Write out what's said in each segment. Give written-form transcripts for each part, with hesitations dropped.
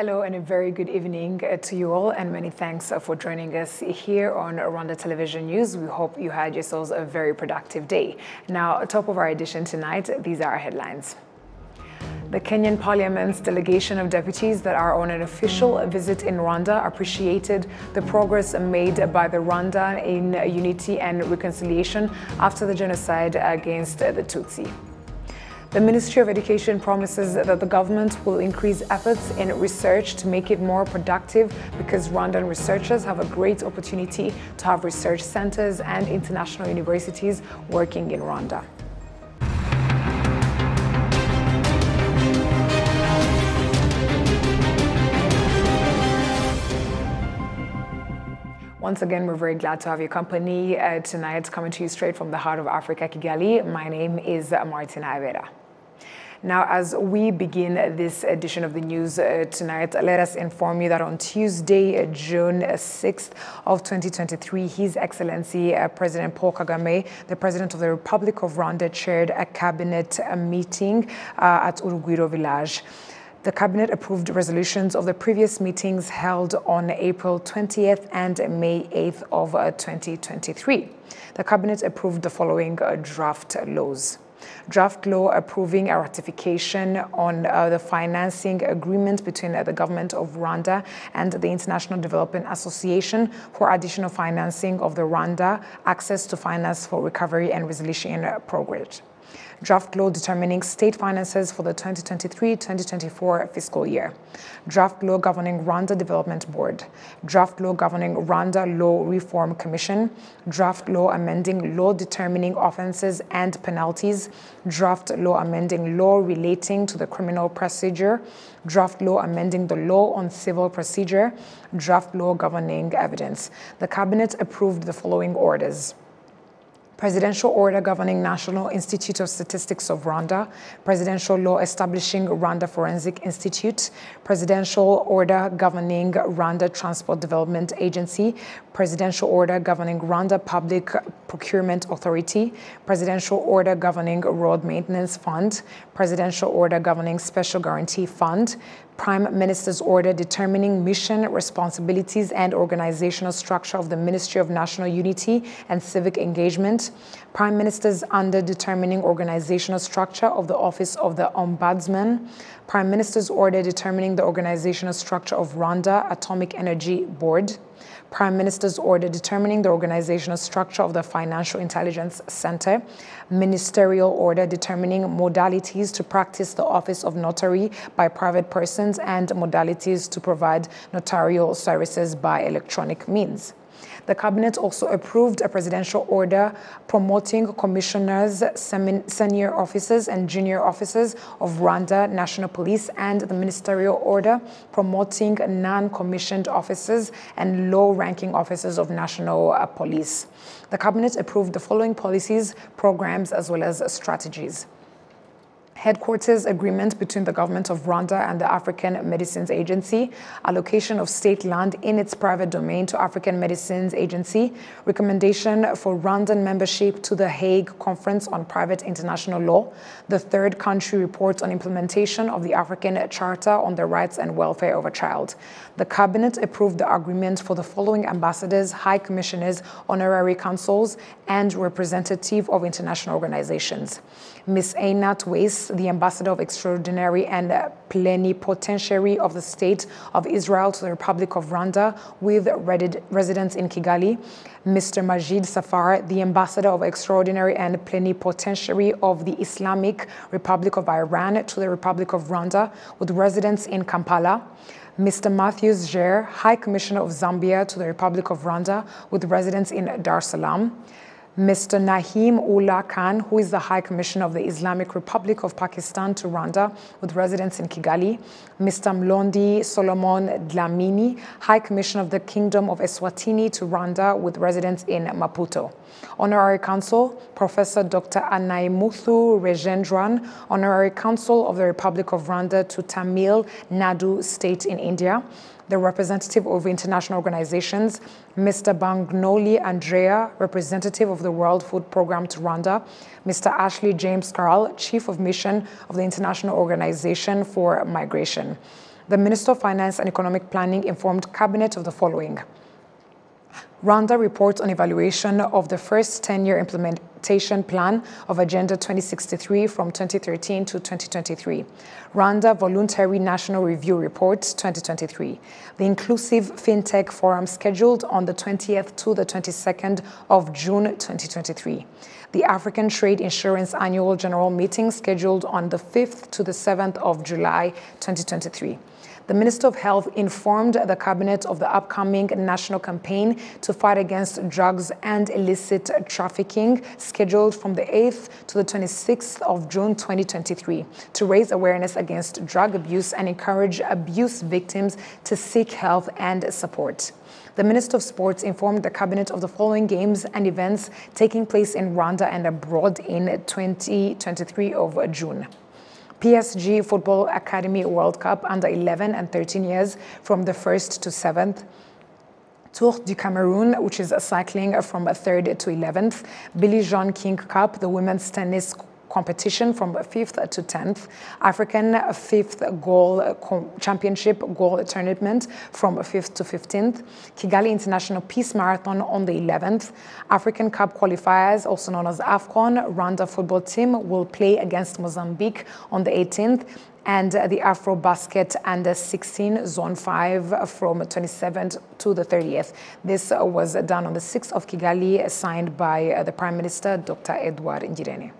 Hello and a very good evening to you all, and many thanks for joining us here on Rwanda Television News. We hope you had yourselves a very productive day. Now, top of our edition tonight, these are our headlines. The Kenyan Parliament's delegation of deputies that are on an official visit in Rwanda appreciated the progress made by the Rwanda in unity and reconciliation after the genocide against the Tutsi. The Ministry of Education promises that the government will increase efforts in research to make it more productive, because Rwandan researchers have a great opportunity to have research centers and international universities working in Rwanda. Once again, we're very glad to have your company tonight, coming to you straight from the heart of Africa, Kigali. My name is Martina Avera. Now, as we begin this edition of the news tonight, let us inform you that on Tuesday, June 6th of 2023, His Excellency President Paul Kagame, the President of the Republic of Rwanda, chaired a cabinet meeting at Urugwiro Village. The Cabinet approved resolutions of the previous meetings held on April 20th and May 8th of 2023. The Cabinet approved the following draft laws. Draft law approving a ratification on the financing agreement between the government of Rwanda and the International Development Association for additional financing of the Rwanda Access to Finance for Recovery and Resilience Program. Draft law determining state finances for the 2023-2024 fiscal year. Draft law governing Rwanda Development Board. Draft law governing Rwanda Law Reform Commission. Draft law amending law determining offenses and penalties. Draft law amending law relating to the criminal procedure. Draft law amending the law on civil procedure. Draft law governing evidence. The Cabinet approved the following orders. Presidential Order governing National Institute of Statistics of Rwanda, Presidential Law establishing Rwanda Forensic Institute, Presidential Order governing Rwanda Transport Development Agency, Presidential Order governing Rwanda Public Procurement Authority, Presidential Order governing Road Maintenance Fund, Presidential Order governing Special Guarantee Fund, Prime Minister's Order determining mission, responsibilities, and organizational structure of the Ministry of National Unity and Civic Engagement, Prime Minister's Under determining organizational structure of the Office of the Ombudsman, Prime Minister's Order determining the organizational structure of Rwanda Atomic Energy Board, Prime Minister's Order determining the organizational structure of the Financial Intelligence Center, Ministerial Order determining modalities to practice the office of notary by private persons and modalities to provide notarial services by electronic means. The Cabinet also approved a presidential order promoting commissioners, senior officers, and junior officers of Rwanda National Police, and the ministerial order promoting non-commissioned officers and low-ranking officers of National Police. The Cabinet approved the following policies, programs, as well as strategies. Headquarters agreement between the government of Rwanda and the African Medicines Agency, allocation of state land in its private domain to African Medicines Agency, recommendation for Rwandan membership to the Hague Conference on Private International Law, the third country report on implementation of the African Charter on the Rights and Welfare of a Child. The Cabinet approved the agreement for the following ambassadors, high commissioners, honorary consuls, and representative of international organizations. Ms. Einat Weiss, the Ambassador of Extraordinary and Plenipotentiary of the State of Israel to the Republic of Rwanda with residence in Kigali. Mr. Majid Safar, the Ambassador of Extraordinary and Plenipotentiary of the Islamic Republic of Iran to the Republic of Rwanda with residence in Kampala. Mr. Matthews Jair, High Commissioner of Zambia to the Republic of Rwanda with residence in Dar es Salaam. Mr. Nahim Ula Khan, who is the High Commissioner of the Islamic Republic of Pakistan to Rwanda, with residence in Kigali. Mr. Mlondi Solomon Dlamini, High Commissioner of the Kingdom of Eswatini to Rwanda, with residence in Maputo. Honorary Counsel, Professor Dr. Anaimuthu Rajendran, Honorary Counsel of the Republic of Rwanda to Tamil Nadu State in India. The representative of international organizations, Mr. Bangnoli Andrea, representative of the World Food Programme to Rwanda, Mr. Ashley James Carl, Chief of Mission of the International Organization for Migration. the Minister of Finance and Economic Planning informed Cabinet of the following. Rwanda reports on evaluation of the first 10-year implementation plan of Agenda 2063 from 2013 to 2023. Rwanda Voluntary National Review Report 2023. The Inclusive FinTech Forum scheduled on the 20th to the 22nd of June 2023. The African Trade Insurance Annual General Meeting scheduled on the 5th to the 7th of July 2023. The Minister of Health informed the Cabinet of the upcoming national campaign to fight against drugs and illicit trafficking scheduled from the 8th to the 26th of June 2023 to raise awareness against drug abuse and encourage abuse victims to seek help and support. The Minister of Sports informed the Cabinet of the following games and events taking place in Rwanda and abroad in 2023 of June. PSG Football Academy World Cup under 11 and 13 years from the 1st to 7th. Tour du Cameroon, which is cycling from 3rd to 11th. Billie Jean King Cup, the women's tennis competition from 5th to 10th. African 5th Goal Championship Goal Tournament from 5th to 15th. Kigali International Peace Marathon on the 11th. African Cup qualifiers, also known as AFCON, Rwanda football team will play against Mozambique on the 18th. And the AfroBasket Under 16 Zone 5 from 27th to the 30th. This was done on the 6th of Kigali, signed by the Prime Minister, Dr. Edouard Ngirente.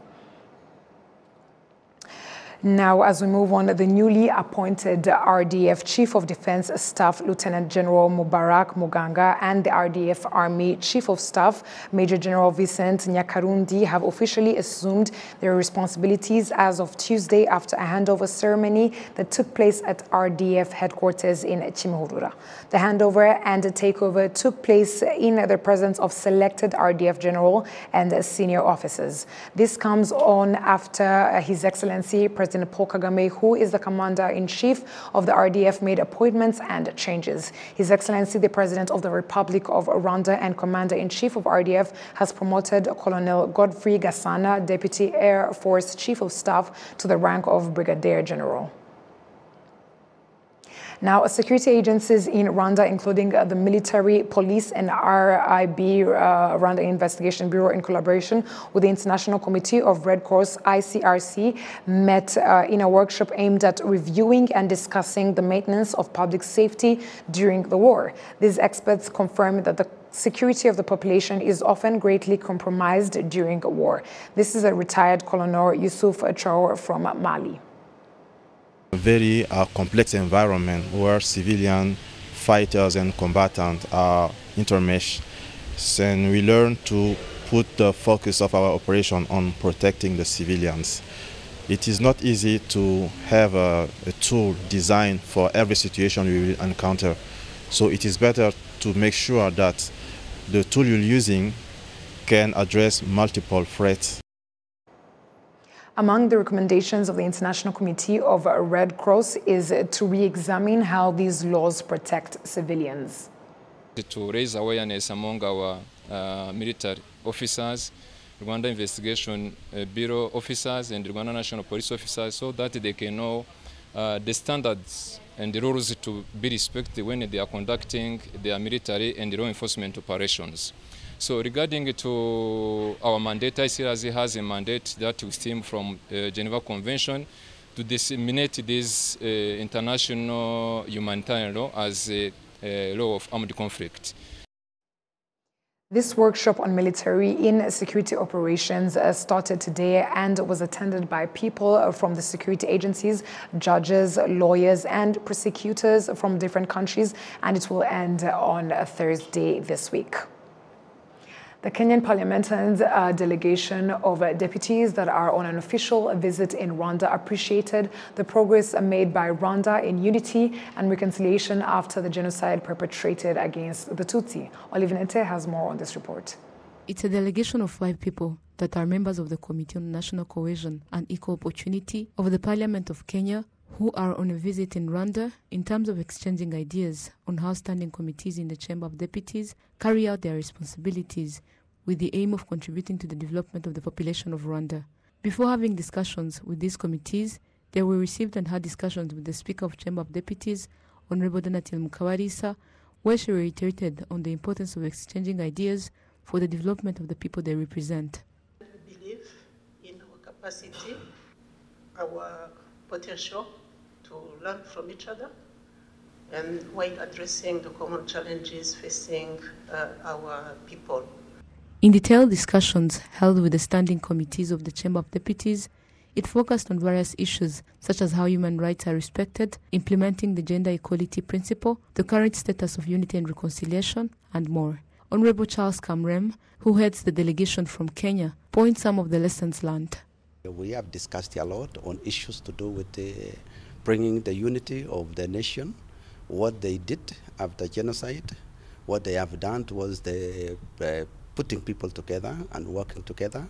Now, as we move on, the newly appointed RDF Chief of Defense Staff, Lieutenant General Mubarak Muganga, and the RDF Army Chief of Staff, Major General Vincent Nyakarundi, have officially assumed their responsibilities as of Tuesday after a handover ceremony that took place at RDF headquarters in Chimihurura. The handover and takeover took place in the presence of selected RDF General and senior officers. This comes on after His Excellency President Paul Kagame, who is the Commander-in-Chief of the RDF, made appointments and changes. His Excellency, the President of the Republic of Rwanda and Commander-in-Chief of RDF, has promoted Colonel Godfrey Gasana, Deputy Air Force Chief of Staff, to the rank of Brigadier General. Now, security agencies in Rwanda, including the military, police, and RIB, Rwanda Investigation Bureau, in collaboration with the International Committee of Red Cross, ICRC, met in a workshop aimed at reviewing and discussing the maintenance of public safety during the war. These experts confirmed that the security of the population is often greatly compromised during a war. This is a retired Colonel Yusuf Traor from Mali. Very complex environment where civilian fighters and combatants are intermeshed, and we learn to put the focus of our operation on protecting the civilians. It is not easy to have a tool designed for every situation we will encounter, so it is better to make sure that the tool you're using can address multiple threats. Among the recommendations of the International Committee of Red Cross is to re-examine how these laws protect civilians. To raise awareness among our military officers, Rwanda Investigation Bureau officers and Rwanda National Police officers, so that they can know the standards and the rules to be respected when they are conducting their military and law enforcement operations. So regarding to our mandate, ICRC has a mandate that we stem from the Geneva Convention to disseminate this international humanitarian law as a law of armed conflict. This workshop on military in security operations started today and was attended by people from the security agencies, judges, lawyers, and prosecutors from different countries, and it will end on Thursday this week. The Kenyan parliamentarian's delegation of deputies that are on an official visit in Rwanda appreciated the progress made by Rwanda in unity and reconciliation after the genocide perpetrated against the Tutsi. Olive Nete has more on this report. It's a delegation of 5 people that are members of the Committee on National Cohesion and Equal Opportunity of the Parliament of Kenya, who are on a visit in Rwanda in terms of exchanging ideas on how standing committees in the Chamber of Deputies carry out their responsibilities with the aim of contributing to the development of the population of Rwanda. Before having discussions with these committees, They were received and had discussions with the Speaker of Chamber of Deputies, Honorable Donatille Mukabalisa, where she reiterated on the importance of exchanging ideas for the development of the people they represent. We believe in our capacity, our potential to learn from each other, and while addressing the common challenges facing our people. In detailed discussions held with the standing committees of the Chamber of Deputies, it focused on various issues such as how human rights are respected, implementing the gender equality principle, the current status of unity and reconciliation, and more. Honorable Charles Kamrem, who heads the delegation from Kenya, points some of the lessons learned. We have discussed a lot on issues to do with bringing the unity of the nation, what they did after genocide, what they have done towards the putting people together and working together,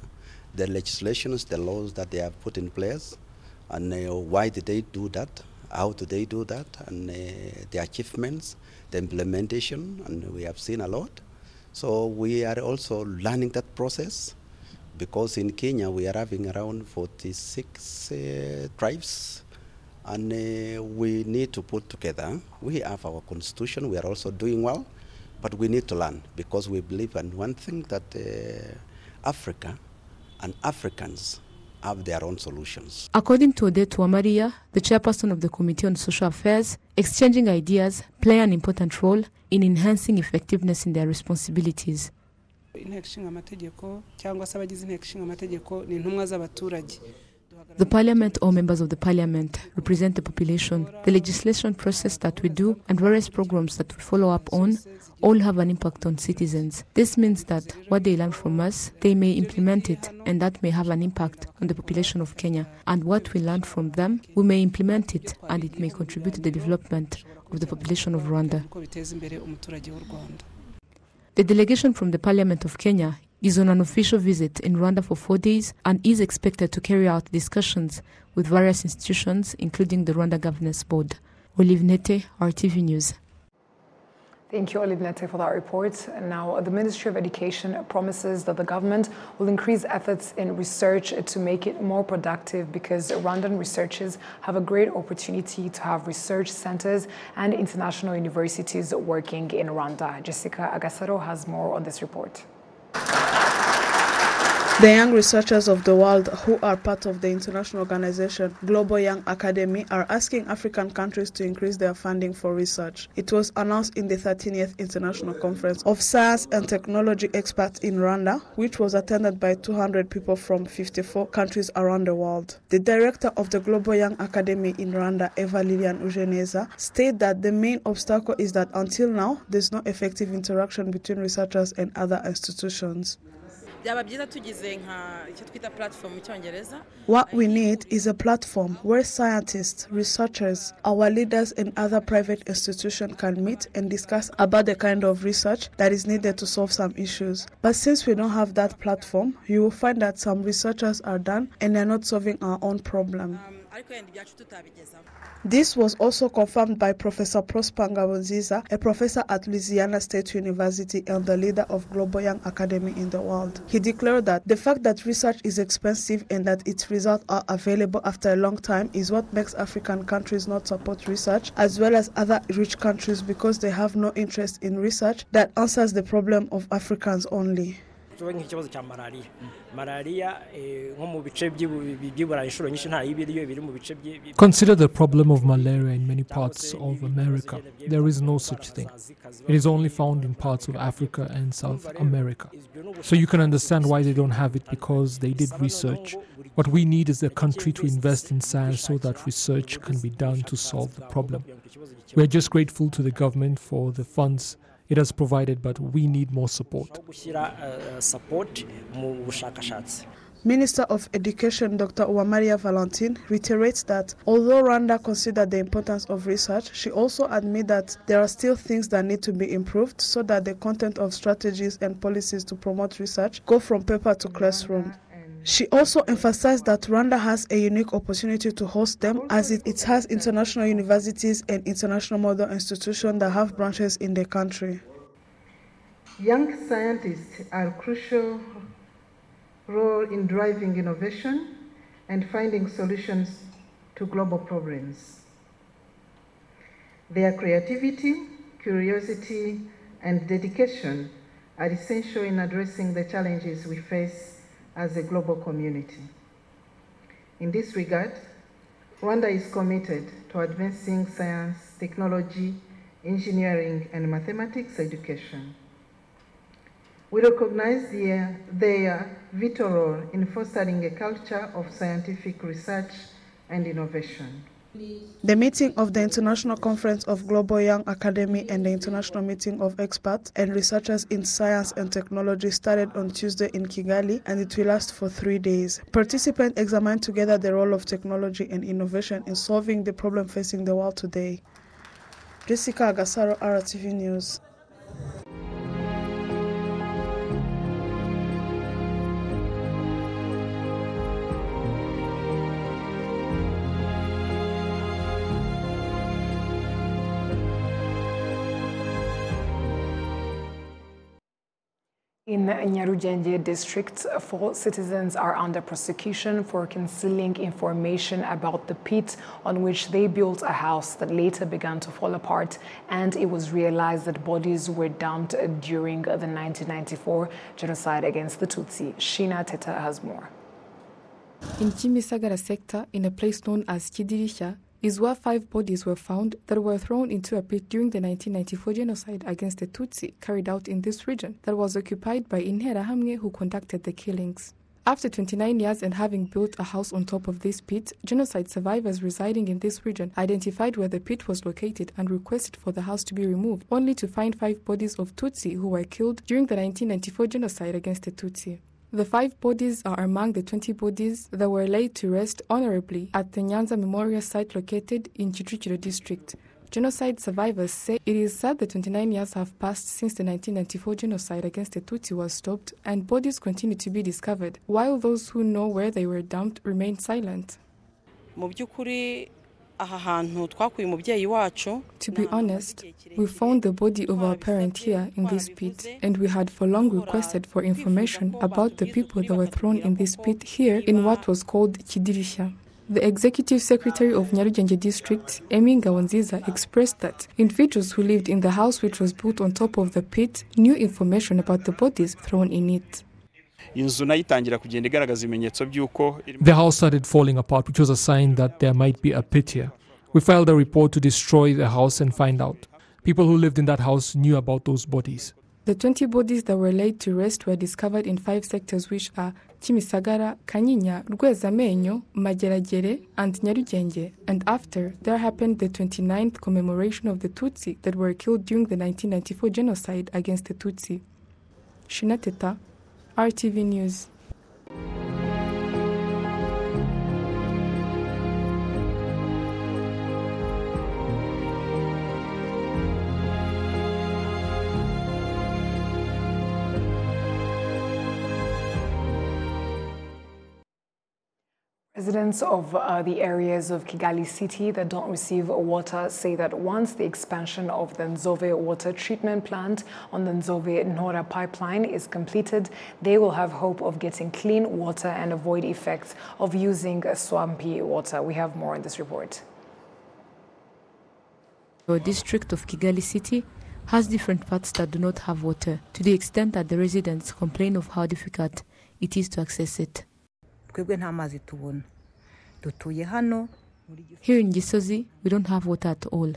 the legislations, the laws that they have put in place, and why did they do that, how do they do that, and the achievements, the implementation, and we have seen a lot. So we are also learning that process, because in Kenya we are having around 46 tribes, and we need to put together. We have our constitution, we are also doing well, but we need to learn, because we believe in one thing, that Africa and Africans have their own solutions. According to Odette Wamaria, the chairperson of the Committee on Social Affairs, exchanging ideas play an important role in enhancing effectiveness in their responsibilities. The Parliament or members of the Parliament represent the population. The legislation process that we do and various programs that we follow up on all have an impact on citizens. This means that what they learn from us, they may implement it, and that may have an impact on the population of Kenya. And what we learn from them, we may implement it, and it may contribute to the development of the population of Rwanda. The delegation from the Parliament of Kenya is on an official visit in Rwanda for 4 days and is expected to carry out discussions with various institutions, including the Rwanda Governance Board. Olive Nete, RTV News. Thank you, Olive Nete, for that report. And now, the Ministry of Education promises that the government will increase efforts in research to make it more productive, because Rwandan researchers have a great opportunity to have research centers and international universities working in Rwanda. Jessica Agasaro has more on this report. The young researchers of the world, who are part of the international organization Global Young Academy, are asking African countries to increase their funding for research. It was announced in the 13th International Conference of Science and Technology Experts in Rwanda, which was attended by 200 people from 54 countries around the world. The director of the Global Young Academy in Rwanda, Eva Lilian Ujeneza, stated that the main obstacle is that until now, there's no effective interaction between researchers and other institutions. What we need is a platform where scientists, researchers, our leaders and other private institutions can meet and discuss about the kind of research that is needed to solve some issues. But since we don't have that platform, you will find that some researchers are done and they're not solving our own problem. This was also confirmed by Professor Prosper Ngabonziza, a professor at Louisiana State University and the leader of Global Young Academy in the world. He declared that the fact that research is expensive and that its results are available after a long time is what makes African countries not support research, as well as other rich countries, because they have no interest in research that answers the problem of Africans only. Consider the problem of malaria in many parts of America. There is no such thing. It is only found in parts of Africa and South America. So you can understand why they don't have it, because they did research. What we need is the country to invest in science so that research can be done to solve the problem. We are just grateful to the government for the funds it has provided, but we need more support. Minister of Education Dr. Uwamaria Valentin reiterates that although Rwanda considered the importance of research, she also admits that there are still things that need to be improved so that the content of strategies and policies to promote research go from paper to classroom. She also emphasized that Rwanda has a unique opportunity to host them, as it has international universities and international model institutions that have branches in the country. Young scientists are a crucial role in driving innovation and finding solutions to global problems. Their creativity, curiosity, and dedication are essential in addressing the challenges we face as a global community. In this regard, Rwanda is committed to advancing science, technology, engineering, and mathematics education. We recognize their vital role in fostering a culture of scientific research and innovation. The meeting of the International Conference of Global Young Academy and the International Meeting of Experts and Researchers in Science and Technology started on Tuesday in Kigali, and it will last for 3 days. Participants examined together the role of technology and innovation in solving the problem facing the world today. Jessica Agasaro, RTV News. In Nyarugenge district, 4 citizens are under prosecution for concealing information about the pit on which they built a house that later began to fall apart, and it was realized that bodies were dumped during the 1994 genocide against the Tutsi. Sheena Teta has more. In Kimisagara sector, in a place known as Kidirisha, is where 5 bodies were found that were thrown into a pit during the 1994 genocide against the Tutsi carried out in this region that was occupied by Interahamwe, who conducted the killings. After 29 years and having built a house on top of this pit, genocide survivors residing in this region identified where the pit was located and requested for the house to be removed, only to find 5 bodies of Tutsi who were killed during the 1994 genocide against the Tutsi. The 5 bodies are among the 20 bodies that were laid to rest honorably at the Nyanza Memorial Site located in Kidirisha district. Genocide survivors say it is sad that 29 years have passed since the 1994 genocide against the Tutsi was stopped, and bodies continue to be discovered, while those who know where they were dumped remain silent. To be honest, we found the body of our parent here in this pit, and we had for long requested for information about the people that were thrown in this pit here in what was called Kidirisha. The Executive Secretary of Nyarugenge District, Emi Ngawonziza, expressed that individuals who lived in the house which was built on top of the pit knew information about the bodies thrown in it. The house started falling apart, which was a sign that there might be a pit here. We filed a report to destroy the house and find out. People who lived in that house knew about those bodies. The 20 bodies that were laid to rest were discovered in 5 sectors, which are Kimisagara, Kanyinya, Rwezamenyo, Mageragere, and Nyarugenge. And after, there happened the 29th commemoration of the Tutsi that were killed during the 1994 genocide against the Tutsi. Sheena Teta, RTV News. Residents of the areas of Kigali City that don't receive water say that once the expansion of the Nzove water treatment plant on the Nzove Nora pipeline is completed, they will have hope of getting clean water and avoid effects of using swampy water. We have more in this report. The district of Kigali City has different parts that do not have water, to the extent that the residents complain of how difficult it is to access it. Here in Gisozi, we don't have water at all.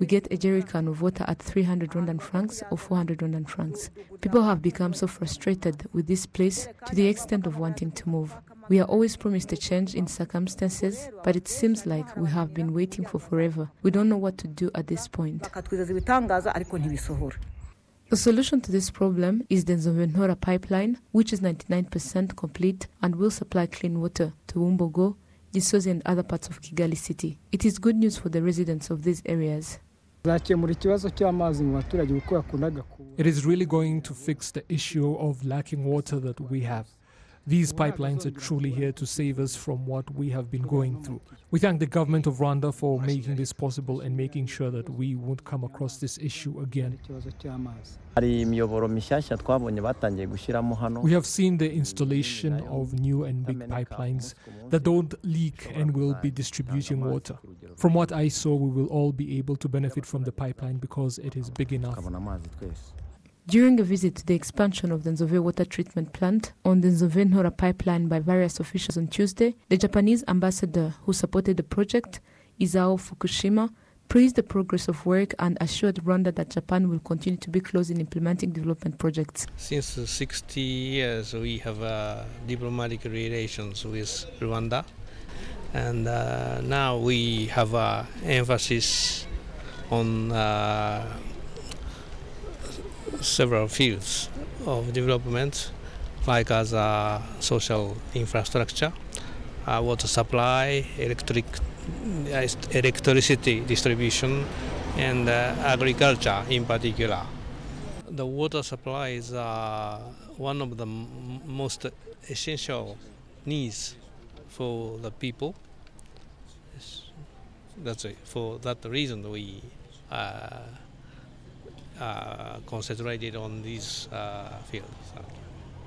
We get a jerry can of water at 300 Rwandan francs or 400 Rwandan francs. People have become so frustrated with this place to the extent of wanting to move. We are always promised a change in circumstances, but it seems like we have been waiting for forever. We don't know what to do at this point. The solution to this problem is the Nzove Nora pipeline, which is 99% complete and will supply clean water to Wumbogo, Gisozi and other parts of Kigali City. It is good news for the residents of these areas. It is really going to fix the issue of lacking water that we have. These pipelines are truly here to save us from what we have been going through. We thank the government of Rwanda for making this possible and making sure that we won't come across this issue again. We have seen the installation of new and big pipelines that don't leak and will be distributing water. From what I saw, we will all be able to benefit from the pipeline because it is big enough. During a visit to the expansion of the Nzove water treatment plant on the Nzove Nora pipeline by various officials on Tuesday, the Japanese ambassador who supported the project, Isao Fukushima, praised the progress of work and assured Rwanda that Japan will continue to be close in implementing development projects. Since 60 years we have diplomatic relations with Rwanda, and now we have emphasis on several fields of development, like as social infrastructure, water supply, electricity distribution, and agriculture in particular. The water supply is one of the most essential needs for the people. That's it. For that reason we concentrated on these fields.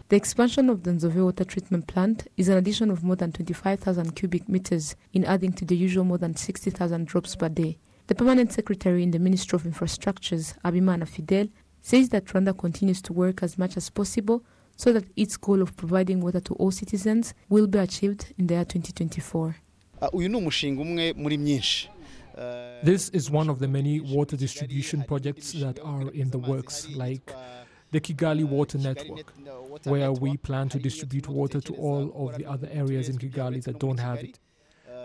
The expansion of the Nzove water treatment plant is an addition of more than 25,000 cubic meters, in adding to the usual more than 60,000 drops per day. The permanent secretary in the Ministry of Infrastructures, Abimana Fidel, says that Rwanda continues to work as much as possible so that its goal of providing water to all citizens will be achieved in the year 2024. This is one of the many water distribution projects that are in the works, like the Kigali Water Network, where we plan to distribute water to all of the other areas in Kigali that don't have it.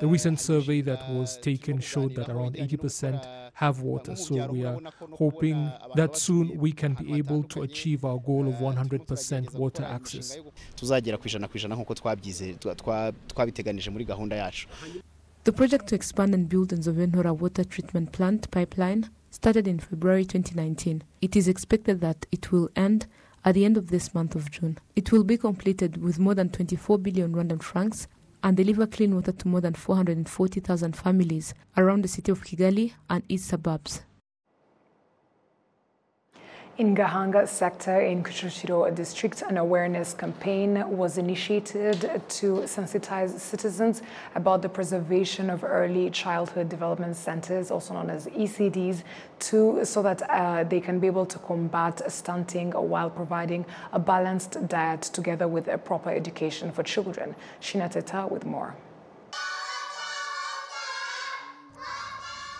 The recent survey that was taken showed that around 80% have water, so we are hoping that soon we can be able to achieve our goal of 100% water access. The project to expand and build the Nzove Nora water treatment plant pipeline started in February 2019. It is expected that it will end at the end of this month of June. It will be completed with more than 24 billion Rwandan francs and deliver clean water to more than 440,000 families around the city of Kigali and its suburbs. In Gahanga sector in Kuchuchiro district, an awareness campaign was initiated to sensitize citizens about the preservation of early childhood development centers, also known as ECDs, so that they can be able to combat stunting while providing a balanced diet together with a proper education for children. Shina Teta with more.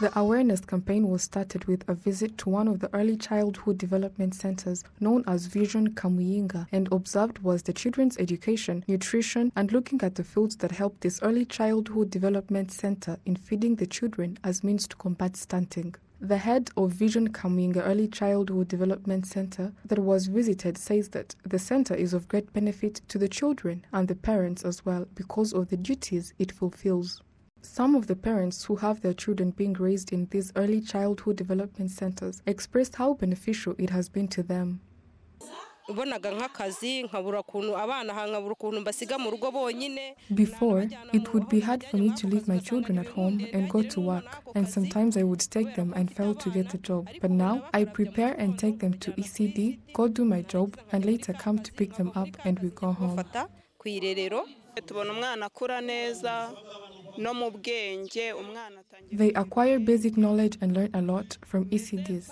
The awareness campaign was started with a visit to one of the early childhood development centers known as Vision Kamuyinga, and observed was the children's education, nutrition, and looking at the fields that help this early childhood development center in feeding the children as means to combat stunting. The head of Vision Kamuyinga Early Childhood Development Center that was visited says that the center is of great benefit to the children and the parents as well because of the duties it fulfills. Some of the parents who have their children being raised in these early childhood development centers expressed how beneficial it has been to them. Before, it would be hard for me to leave my children at home and go to work, and sometimes I would take them and fail to get a job. But now, I prepare and take them to ECD, go do my job, and later come to pick them up and we go home. They acquire basic knowledge and learn a lot from ECDs.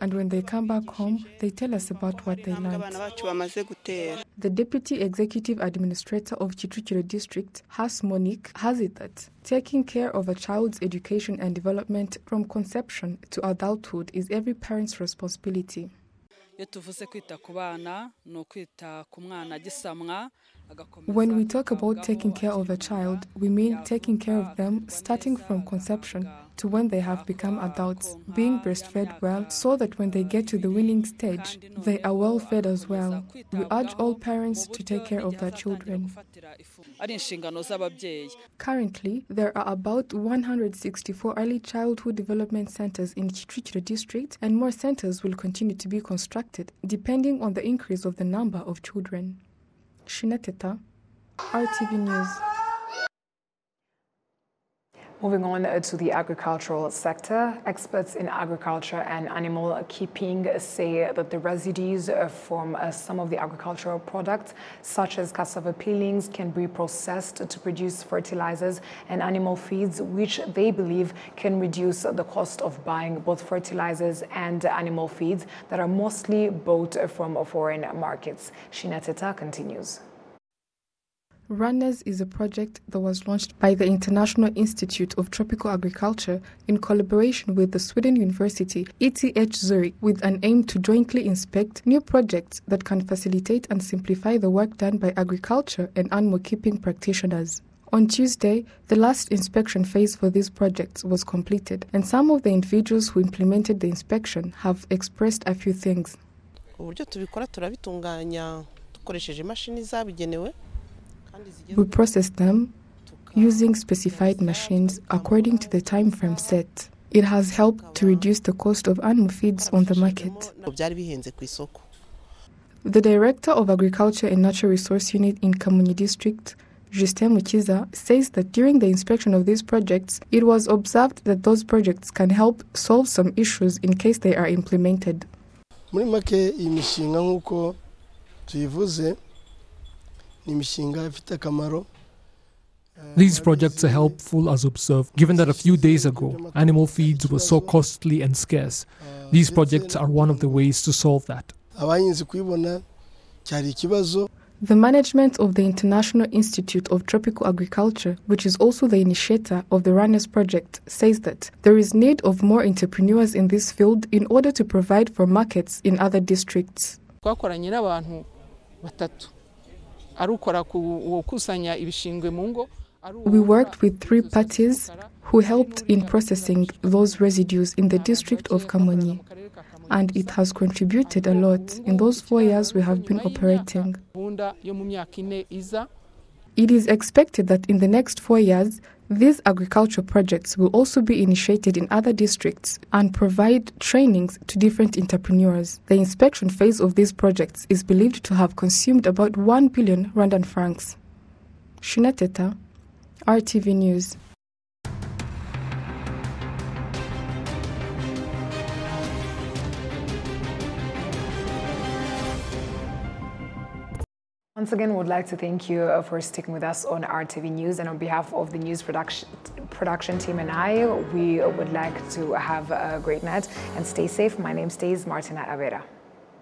And when they come back home, they tell us about what they learned. The Deputy Executive Administrator of Kichuchiro District, Has Monique, has it that taking care of a child's education and development from conception to adulthood is every parent's responsibility. When we talk about taking care of a child, we mean taking care of them starting from conception to when they have become adults, being breastfed well so that when they get to the weaning stage, they are well fed as well. We urge all parents to take care of their children. Currently, there are about 164 early childhood development centers in Kichuchiro district, and more centers will continue to be constructed depending on the increase of the number of children. Shina Teta, RTV News. Moving on to the agricultural sector, experts in agriculture and animal keeping say that the residues from some of the agricultural products, such as cassava peelings, can be processed to produce fertilizers and animal feeds, which they believe can reduce the cost of buying both fertilizers and animal feeds that are mostly bought from foreign markets. Shina Teta continues. Runners is a project that was launched by the International Institute of Tropical Agriculture in collaboration with the Sweden University ETH Zurich, with an aim to jointly inspect new projects that can facilitate and simplify the work done by agriculture and animal keeping practitioners. On Tuesday, the last inspection phase for these projects was completed, and some of the individuals who implemented the inspection have expressed a few things. We processed them using specified machines according to the time frame set. It has helped to reduce the cost of animal feeds on the market. The Director of Agriculture and Natural Resource Unit in Kamonyi District, Justin Mukiza, says that during the inspection of these projects, it was observed that those projects can help solve some issues in case they are implemented. These projects are helpful, as observed, given that a few days ago, animal feeds were so costly and scarce. These projects are one of the ways to solve that. The management of the International Institute of Tropical Agriculture, which is also the initiator of the Runners Project, says that there is need of more entrepreneurs in this field in order to provide for markets in other districts. We worked with three parties who helped in processing those residues in the district of Kamonyi, and it has contributed a lot in those 4 years we have been operating. It is expected that in the next 4 years, these agriculture projects will also be initiated in other districts and provide trainings to different entrepreneurs. The inspection phase of these projects is believed to have consumed about 1 billion Rwandan francs. Shina Teta, RTV News. Once again, we'd like to thank you for sticking with us on RTV News. And on behalf of the news production team and I, we would like to have a great night and stay safe. My name stays Martina Avera.